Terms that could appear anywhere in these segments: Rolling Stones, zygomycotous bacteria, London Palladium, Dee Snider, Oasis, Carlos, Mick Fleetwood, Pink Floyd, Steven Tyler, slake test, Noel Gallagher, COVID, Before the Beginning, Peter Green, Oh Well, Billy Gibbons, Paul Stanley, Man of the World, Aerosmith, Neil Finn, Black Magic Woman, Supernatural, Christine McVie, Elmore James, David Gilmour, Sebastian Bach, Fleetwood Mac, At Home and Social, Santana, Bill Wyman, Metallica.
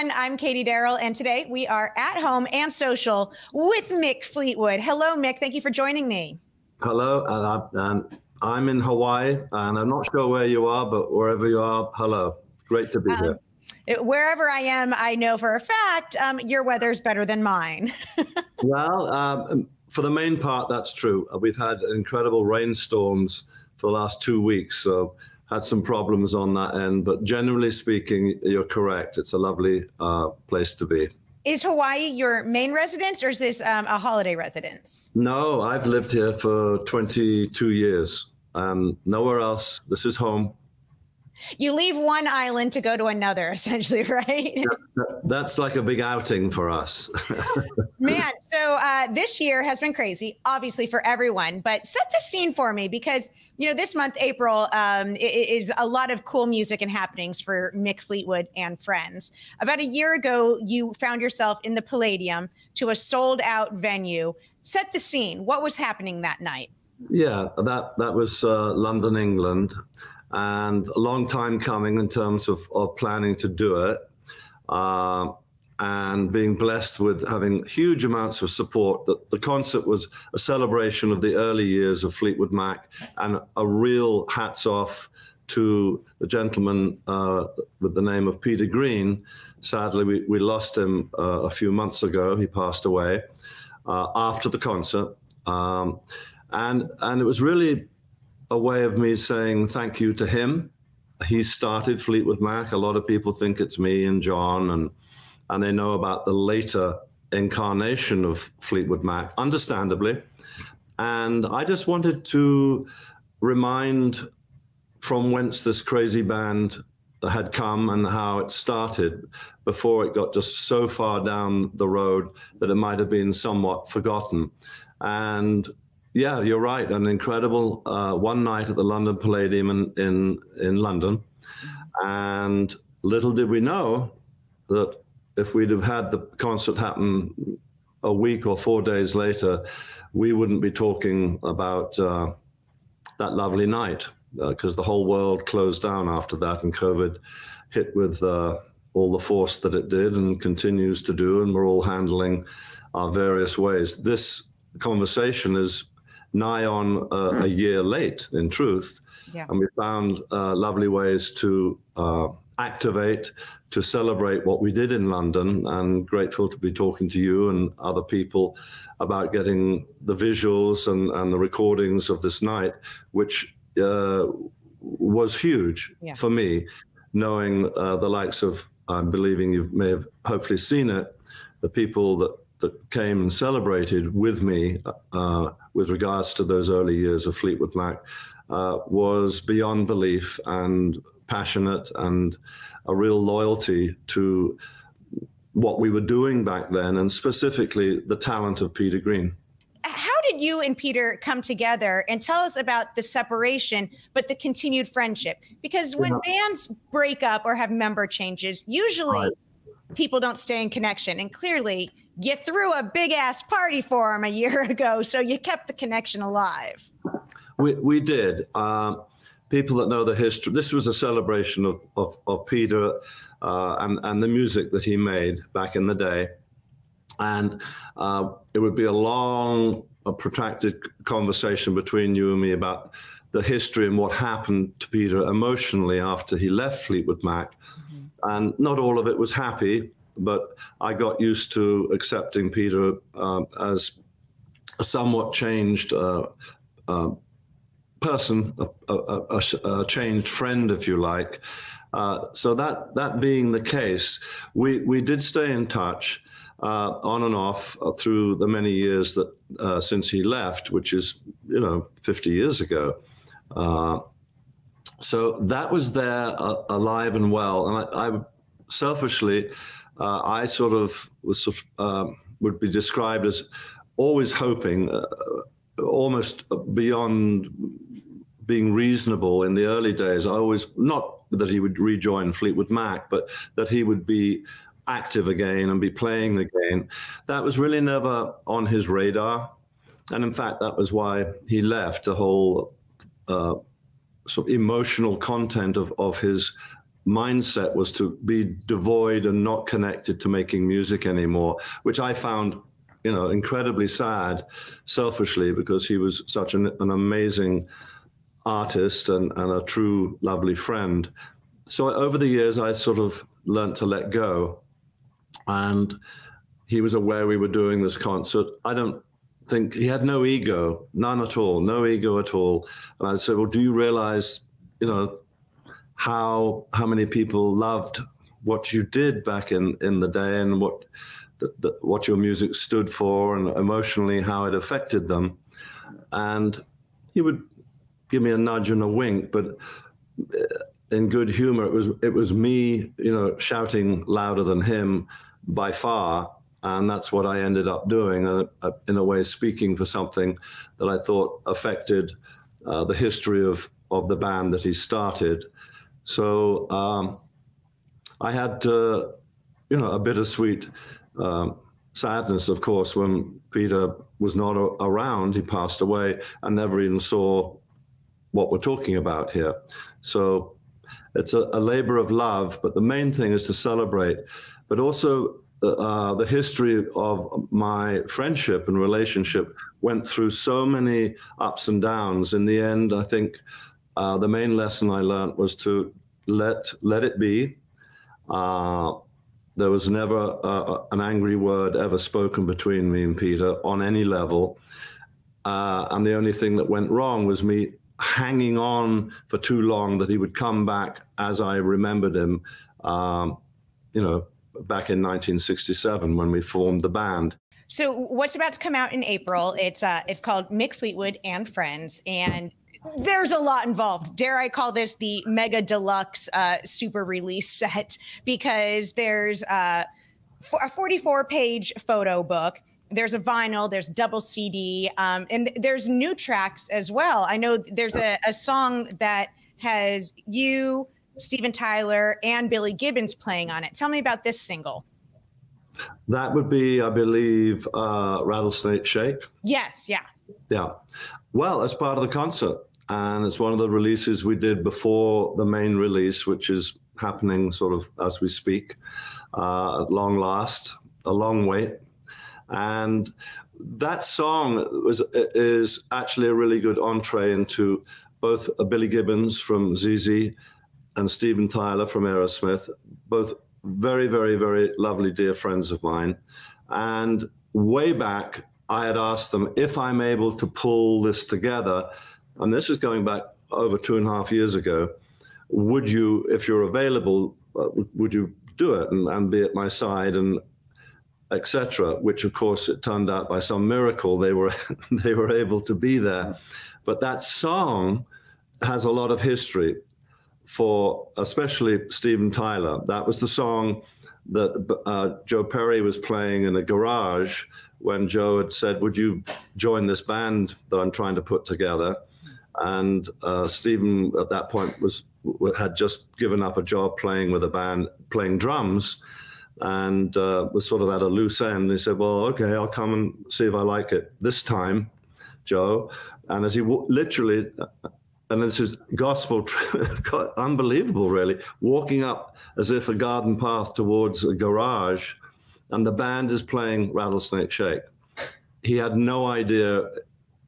everyone. I'm Katie Darrell, and today we are at home and social with Mick Fleetwood. Hello, Mick. Thank you for joining me. Hello. I'm in Hawaii, and I'm not sure where you are, but wherever you are, hello. Great to be here. Wherever I am, I know for a fact your weather's better than mine. Well, for the main part, that's true. We've had incredible rainstorms for the last 2 weeks, so had some problems on that end. But generally speaking, you're correct. It's a lovely place to be. Is Hawaii your main residence, or is this a holiday residence? No, I've lived here for 22 years. Nowhere else. This is home. You leave one island to go to another, essentially, right? Yeah, that's like a big outing for us. Man, so this year has been crazy, obviously, for everyone. But set the scene for me, because, you know, this month, April, is a lot of cool music and happenings for Mick Fleetwood and friends. About a year ago, you found yourself in the Palladium to a sold-out venue. Set the scene. What was happening that night? Yeah, that was London, England. And a long time coming in terms of planning to do it, and being blessed with having huge amounts of support. That the concert was a celebration of the early years of Fleetwood Mac, and a real hats off to the gentleman with the name of Peter Green. Sadly, we lost him a few months ago. He passed away after the concert, and it was really a way of me saying thank you to him. He started Fleetwood Mac. A lot of people think it's me and John, and they know about the later incarnation of Fleetwood Mac, understandably. And I just wanted to remind from whence this crazy band had come and how it started before it got just so far down the road that it might have been somewhat forgotten. And yeah, you're right. An incredible one night at the London Palladium in London. And little did we know that if we'd have had the concert happen a week or 4 days later, we wouldn't be talking about that lovely night, because the whole world closed down after that, and COVID hit with all the force that it did and continues to do. And we're all handling our various ways. This conversation is nigh on a year late, in truth. Yeah. And we found lovely ways to activate, to celebrate what we did in London, and grateful to be talking to you and other people about getting the visuals and the recordings of this night, which was huge for me, knowing the likes of, I'm believing you may have hopefully seen it, the people that came and celebrated with me with regards to those early years of Fleetwood Mac was beyond belief, and passionate, and a real loyalty to what we were doing back then, and specifically the talent of Peter Green. How did you and Peter come together? And tell us about the separation, but the continued friendship. Because when bands break up or have member changes, usually people don't stay in connection. And clearly, you threw a big-ass party for him a year ago, so you kept the connection alive. We did. People that know the history, this was a celebration of Peter and the music that he made back in the day. And it would be a long, protracted conversation between you and me about the history and what happened to Peter emotionally after he left Fleetwood Mac. Mm-hmm. And not all of it was happy. But I got used to accepting Peter as a somewhat changed person, a changed friend, if you like. So that being the case, we did stay in touch on and off through the many years that since he left, which is 50 years ago. So that was there, alive and well, and I selfishly. I sort of was, would be described as always hoping, almost beyond being reasonable in the early days. I always, not that he would rejoin Fleetwood Mac, but that he would be active again and be playing again. That was really never on his radar. And in fact, that was why he left. The whole sort of emotional content of his mindset was to be devoid and not connected to making music anymore, which I found, you know, incredibly sad, selfishly, because he was such an amazing artist and a true lovely friend. So over the years, I sort of learned to let go. And he was aware we were doing this concert. I don't think he had no ego, none at all, no ego at all. And I'd say, well, do you realize, you know, how many people loved what you did back in the day, and what your music stood for, and emotionally how it affected them? And he would give me a nudge and a wink, but in good humor. It was me, you know, shouting louder than him by far. And that's what I ended up doing, in a way speaking for something that I thought affected the history of the band that he started. So I had, you know, a bittersweet sadness, of course, when Peter was not around. He passed away and never even saw what we're talking about here. So it's a labor of love, but the main thing is to celebrate, but also the history of my friendship and relationship went through so many ups and downs. In the end, I think the main lesson I learned was to let it be. There was never an angry word ever spoken between me and Peter on any level. And the only thing that went wrong was me hanging on for too long that he would come back as I remembered him, you know, back in 1967 when we formed the band. So what's about to come out in April, it's called Mick Fleetwood and Friends, and there's a lot involved. Dare I call this the mega deluxe super release set, because there's a 44-page photo book. There's a vinyl, there's double CD, and there's new tracks as well. I know there's a song that has you, Steven Tyler, and Billy Gibbons playing on it. Tell me about this single. That would be, I believe, Rattlesnake Shake. Yes, yeah. Yeah. Well, it's part of the concert, and it's one of the releases we did before the main release, which is happening sort of as we speak, at long last, a long wait. And that song is actually a really good entree into both Billy Gibbons from ZZ and Steven Tyler from Aerosmith, both very, very, very lovely dear friends of mine. And way back, I had asked them if I'm able to pull this together, and this is going back over 2.5 years ago, would you, if you're available, would you do it and be at my side, and etc., which of course it turned out by some miracle they were able to be there. But that song has a lot of history for especially Steven Tyler. That was the song that Joe Perry was playing in a garage when Joe had said, would you join this band that I'm trying to put together? And Steven at that point had just given up a job playing with a band, playing drums, and was sort of at a loose end. He said, well, okay, I'll come and see if I like it this time, Joe. And as he literally, and this is gospel, unbelievable really, walking up as if a garden path towards a garage, and the band is playing Rattlesnake Shake. He had no idea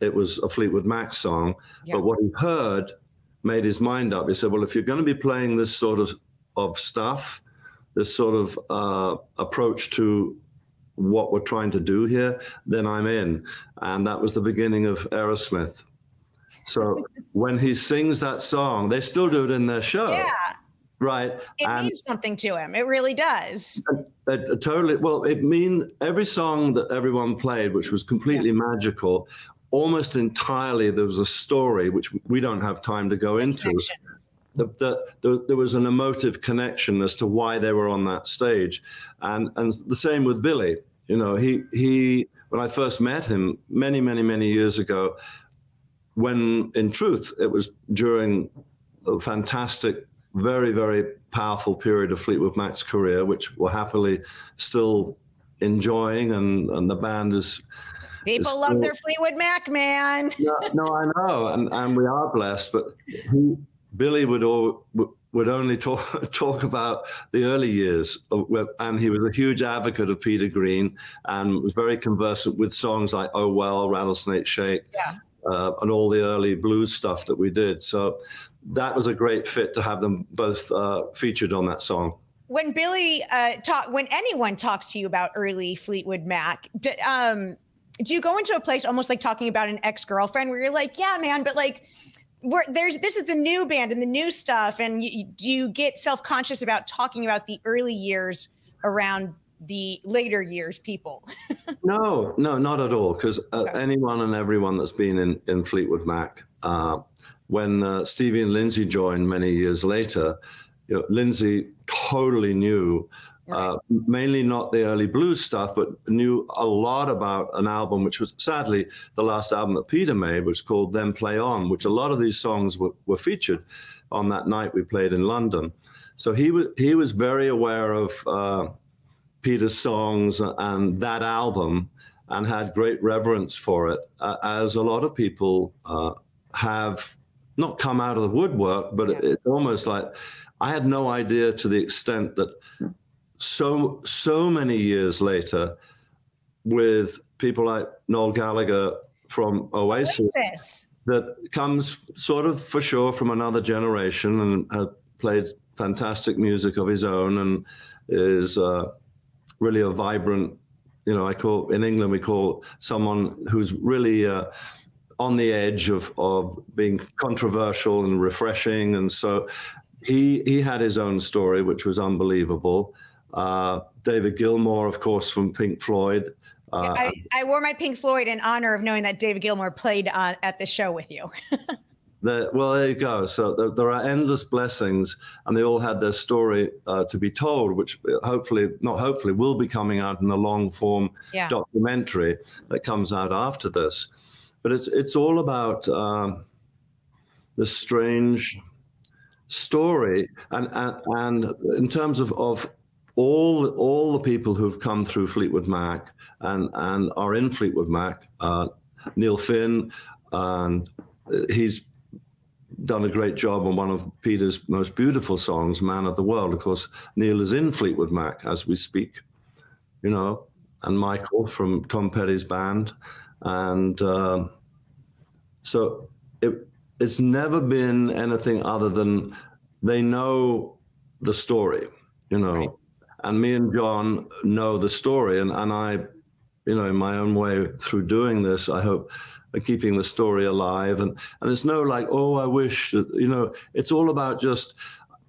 it was a Fleetwood Mac song, yeah. But what he heard made his mind up. He said, well, if you're going to be playing this sort of stuff, this sort of approach to what we're trying to do here, then I'm in. And that was the beginning of Aerosmith. So when he sings that song, they still do it in their show. Yeah. Right. It means something to him. It really does. It totally. Well, it mean every song that everyone played, which was completely magical, almost entirely there was a story, which we don't have time to go into. There was an emotive connection as to why they were on that stage. And the same with Billy. You know, he when I first met him many, many, many years ago, when in truth, it was during a fantastic, very, very powerful period of Fleetwood Mac's career, which we're happily still enjoying, and the band is... People love their Fleetwood Mac, man. Yeah, no, I know, and we are blessed, but... Billy would would only talk about the early years. And he was a huge advocate of Peter Green and was very conversant with songs like Oh Well, Rattlesnake Shake, and all the early blues stuff that we did. So that was a great fit to have them both featured on that song. When Billy, when anyone talks to you about early Fleetwood Mac, do you go into a place almost like talking about an ex-girlfriend where you're like, yeah, man, but like, this is the new band and the new stuff, and you get self-conscious about talking about the early years around the later years people? No, not at all, because anyone and everyone that's been in Fleetwood Mac, when Stevie and Lindsay joined many years later, you know, Lindsay totally knew, mainly not the early blues stuff, but knew a lot about an album, which was sadly the last album that Peter made, was called Then Play On, which a lot of these songs were featured on that night we played in London. So he was very aware of Peter's songs and that album, and had great reverence for it, as a lot of people have, not come out of the woodwork, but it's almost like, I had no idea to the extent that so many years later, with people like Noel Gallagher from Oasis, that comes sort of for sure from another generation and has played fantastic music of his own, and is really a vibrant, you know, I call, in England we call someone who's really on the edge of being controversial and refreshing. And so he had his own story, which was unbelievable. David Gilmour, of course, from Pink Floyd. I wore my Pink Floyd in honor of knowing that David Gilmour played at the show with you. Well, there you go. So there are endless blessings, and they all had their story to be told, which hopefully, not hopefully, will be coming out in a long-form documentary that comes out after this. But it's all about the strange story, and in terms of all the people who've come through Fleetwood Mac and are in Fleetwood Mac, Neil Finn, and he's done a great job on one of Peter's most beautiful songs, Man of the World. Of course, Neil is in Fleetwood Mac as we speak, you know, and Michael from Tom Petty's band. And so it's never been anything other than they know the story. You know, and me and John know the story, and I, you know, in my own way through doing this, I hope keeping the story alive. And it's no like, oh, I wish, you know, it's all about just,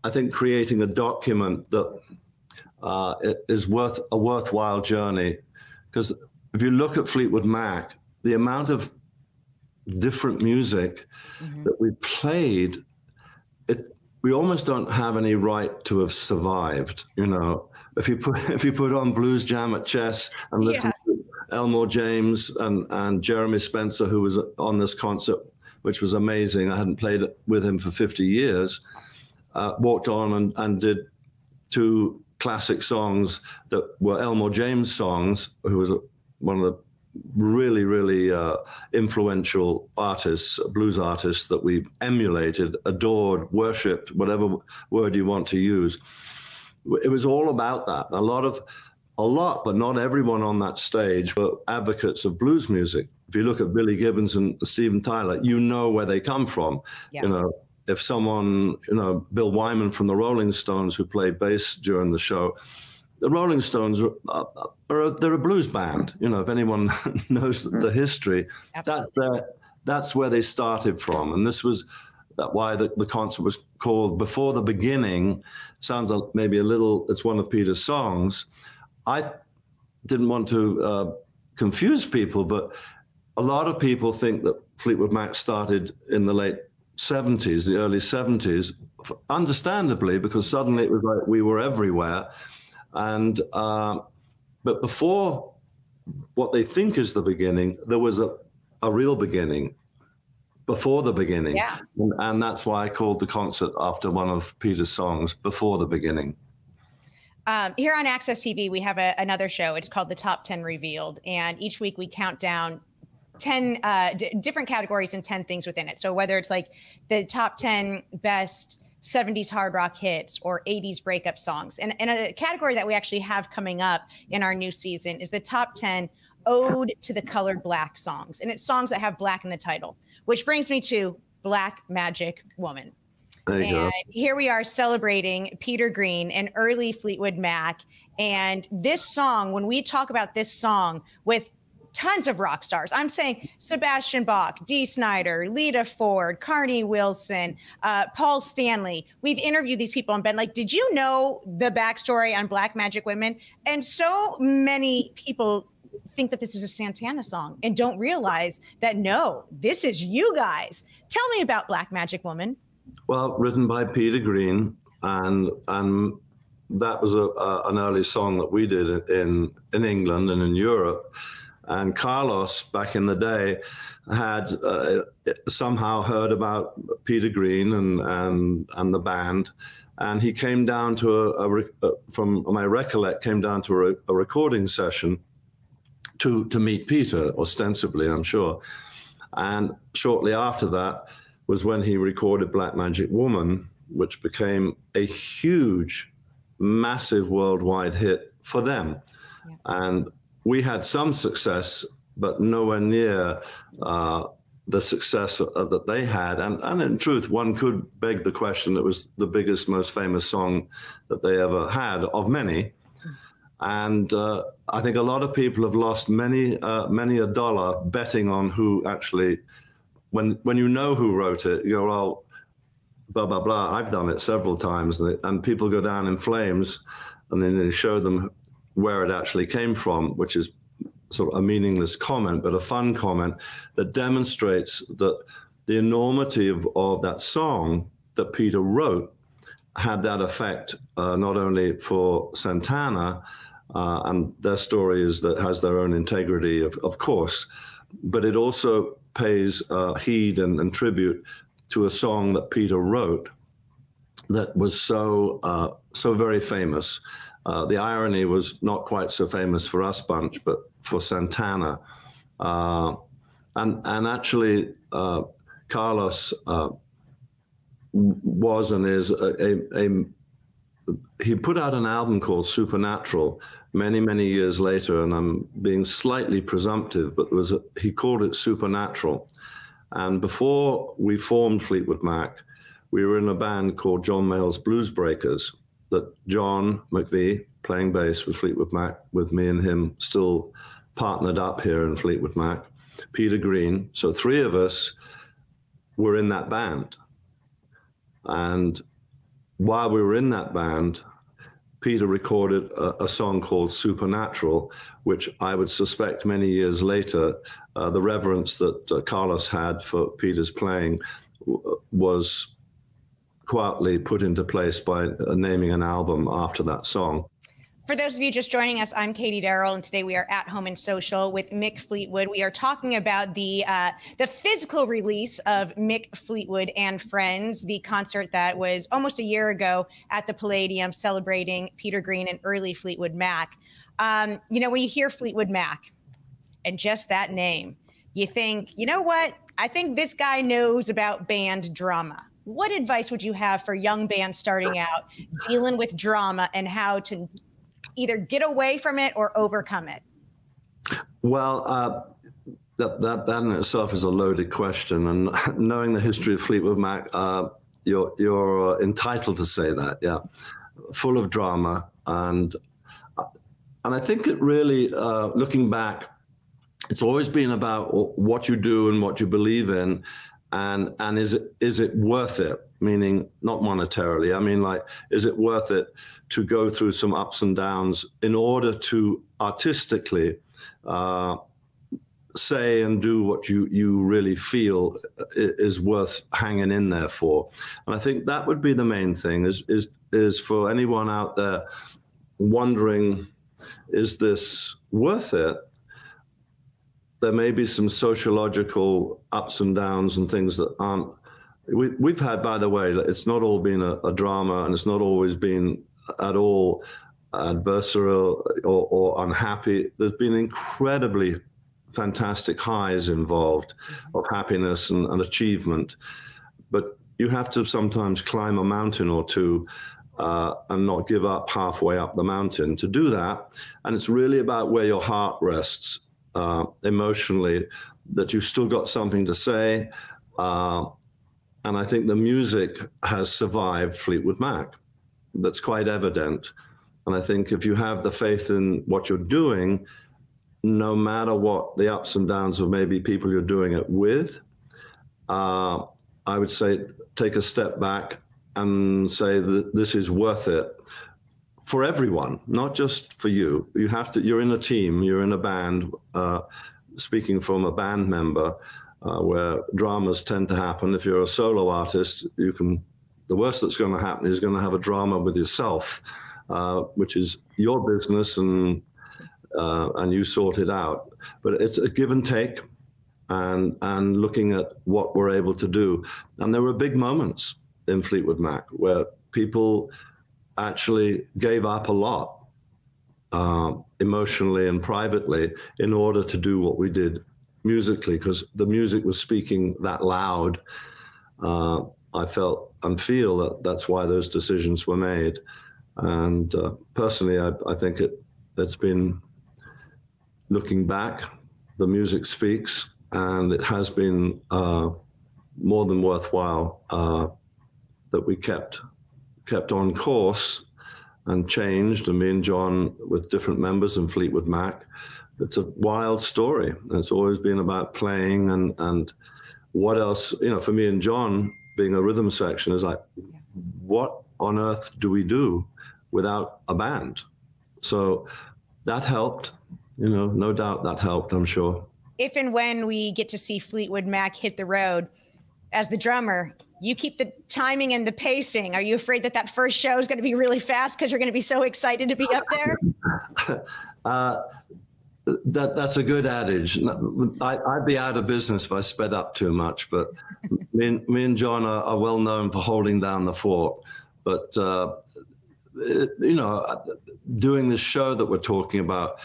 I think, creating a document that is worth a worthwhile journey. Because if you look at Fleetwood Mac, the amount of different music that we played, we almost don't have any right to have survived, you know. If you put on Blues Jam at Chess and listen to Elmore James and Jeremy Spencer, who was on this concert, which was amazing. I hadn't played with him for 50 years. Walked on and did two classic songs that were Elmore James songs, who was one of the really, really influential artists, blues artists that we emulated, adored, worshipped, whatever word you want to use. It was all about that. A lot, but not everyone on that stage were advocates of blues music. If you look at Billy Gibbons and Steven Tyler, you know where they come from. Yeah. You know, if someone, you know, Bill Wyman from the Rolling Stones, who played bass during the show, the Rolling Stones they're a blues band. You know, if anyone knows the history, that's where they started from. And this was why the concert was called Before the Beginning. Sounds like maybe a little, it's one of Peter's songs. I didn't want to confuse people, but a lot of people think that Fleetwood Mac started in the late 70s, the early 70s, understandably, because suddenly it was like we were everywhere. And but before what they think is the beginning, there was a real beginning before the beginning, and that's why I called the concert after one of Peter's songs, Before the Beginning. Here on AXS TV, we have another show. It's called The Top 10 Revealed, and each week we count down 10 different categories and 10 things within it. So whether it's like the top 10 best 70s hard rock hits or 80s breakup songs. And a category that we actually have coming up in our new season is the top 10 Ode to the Colored Black songs. And it's songs that have black in the title, which brings me to Black Magic Woman. And here we are celebrating Peter Green and early Fleetwood Mac. And this song, when we talk about this song with tons of rock stars, I'm saying Sebastian Bach, Dee Snider, Lita Ford, Carney Wilson, Paul Stanley. We've interviewed these people and been like, did you know the backstory on Black Magic Women? And so many people think that this is a Santana song and don't realize that, no, this is you guys. Tell me about Black Magic Woman. Well, written by Peter Green, and that was an early song that we did in England and in Europe. And Carlos, back in the day, had somehow heard about Peter Green and the band, and he came down to from my recollect, came down to a recording session to meet Peter, ostensibly, I'm sure. And shortly after that was when he recorded Black Magic Woman, which became a huge, massive worldwide hit for them. Yeah. And we had some success, but nowhere near the success that they had. And in truth, one could beg the question, it was the biggest, most famous song that they ever had, of many. And I think a lot of people have lost many a dollar betting on who actually, when you know who wrote it, you go, well, blah, blah, blah, I've done it several times. And people go down in flames, and then they show them where it actually came from, which is sort of a meaningless comment, but a fun comment that demonstrates that the enormity of that song that Peter wrote had that effect, not only for Santana, and their story is that has their own integrity, of course, but it also pays heed and tribute to a song that Peter wrote that was so very famous. The irony was not quite so famous for us bunch, but for Santana. And actually, Carlos was and is he put out an album called Supernatural many, many years later, and I'm being slightly presumptive, but he called it Supernatural. And before we formed Fleetwood Mac, we were in a band called John Mayall's Blues Breakers, that John McVie, playing bass with Fleetwood Mac, with me and him still partnered up here in Fleetwood Mac, Peter Green. So three of us were in that band. And while we were in that band, Peter recorded a song called Supernatural, which I would suspect many years later, the reverence that Carlos had for Peter's playing was quietly put into place by naming an album after that song. For those of you just joining us, I'm Katie Darrell, and today we are At Home and Social with Mick Fleetwood. We are talking about the physical release of Mick Fleetwood and Friends, the concert that was almost a year ago at the Palladium celebrating Peter Green and early Fleetwood Mac. You know, when you hear Fleetwood Mac and just that name, you think, you know what? I think this guy knows about band drama. What advice would you have for young bands starting out dealing with drama and how to either get away from it or overcome it? Well, that in itself is a loaded question, and knowing the history of Fleetwood Mac, you're entitled to say that, yeah. Full of drama, and I think it really, looking back, it's always been about what you do and what you believe in, and is it worth it? Meaning not monetarily. I mean, like, is it worth it to go through some ups and downs in order to artistically say and do what you really feel is worth hanging in there for? And I think that would be the main thing is for anyone out there wondering, is this worth it? There may be some sociological ups and downs and things that aren't. We've had, by the way, it's not all been a drama, and it's not always been at all adversarial or unhappy. There's been incredibly fantastic highs involved of happiness and achievement. But you have to sometimes climb a mountain or two and not give up halfway up the mountain to do that. And it's really about where your heart rests emotionally, that you've still got something to say. And I think the music has survived Fleetwood Mac. That's quite evident. And I think if you have the faith in what you're doing, no matter what the ups and downs of maybe people you're doing it with, I would say take a step back and say that this is worth it for everyone, not just for you. You have to, you're in a team, you're in a band, speaking from a band member, where dramas tend to happen. If you're a solo artist, you can, the worst that's going to happen is going to have a drama with yourself, which is your business, and you sort it out. But it's a give and take, and looking at what we're able to do. And there were big moments in Fleetwood Mac where people actually gave up a lot emotionally and privately in order to do what we did musically, because the music was speaking that loud. I felt and feel that that's why those decisions were made. And personally, I think it's been, looking back, the music speaks, and it has been more than worthwhile that we kept on course and changed. And me and John with different members in Fleetwood Mac, it's a wild story. It's always been about playing and what else, you know, for me and John being a rhythm section is like, what on earth do we do without a band? So that helped, you know, no doubt that helped, I'm sure. If and when we get to see Fleetwood Mac hit the road, as the drummer, you keep the timing and the pacing. Are you afraid that that first show is going to be really fast because you're going to be so excited to be up there? That's a good adage. I'd be out of business if I sped up too much, but me and John are well known for holding down the fort. But, you know, doing this show that we're talking about,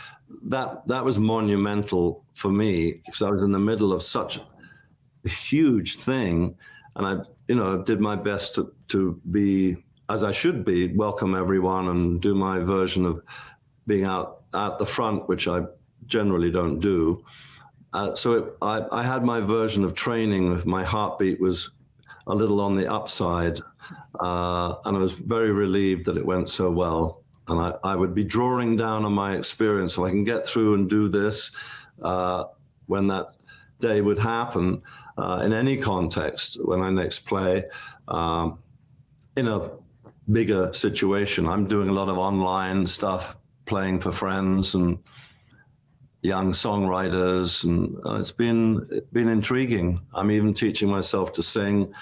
that was monumental for me because I was in the middle of such a huge thing. And I, you know, did my best to be, as I should be, welcome everyone and do my version of being out at the front, which I generally don't do. So I had my version of training. My heartbeat was a little on the upside, and I was very relieved that it went so well. And I would be drawing down on my experience so I can get through and do this when that day would happen. In any context, when I next play, in a bigger situation, I'm doing a lot of online stuff, playing for friends and young songwriters, and it's been intriguing. I'm even teaching myself to sing,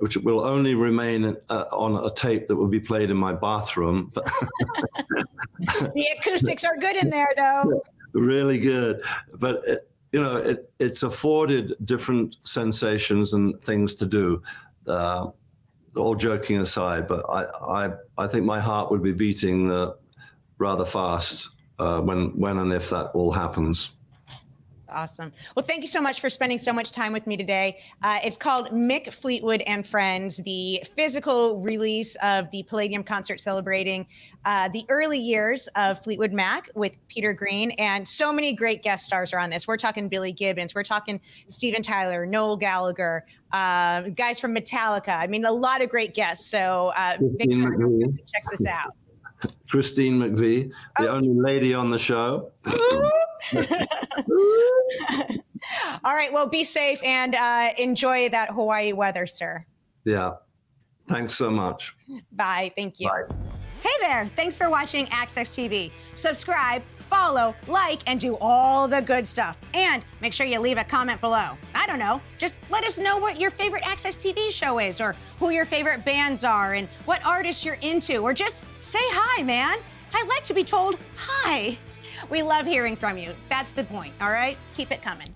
which will only remain on a tape that will be played in my bathroom. The acoustics are good in there, though. Really good, but. You know, it's afforded different sensations and things to do, all joking aside, but I think my heart would be beating rather fast when and if that all happens. Awesome. Well, thank you so much for spending so much time with me today. It's called Mick Fleetwood and Friends, the physical release of the Palladium concert celebrating the early years of Fleetwood Mac with Peter Green. And so many great guest stars are on this. We're talking Billy Gibbons. We're talking Steven Tyler, Noel Gallagher, guys from Metallica. I mean, a lot of great guests. So make sure everyone checks this out. Christine McVie, the only lady on the show. All right. Well, be safe and enjoy that Hawaii weather, sir. Yeah. Thanks so much. Bye. Thank you. Bye. Hey there. Thanks for watching AXS TV. Subscribe, follow, like, and do all the good stuff. And make sure you leave a comment below. I don't know. Just let us know what your favorite AXS TV show is, or who your favorite bands are, and what artists you're into, or just say hi, man. I'd like to be told hi. We love hearing from you. That's the point, all right? Keep it coming.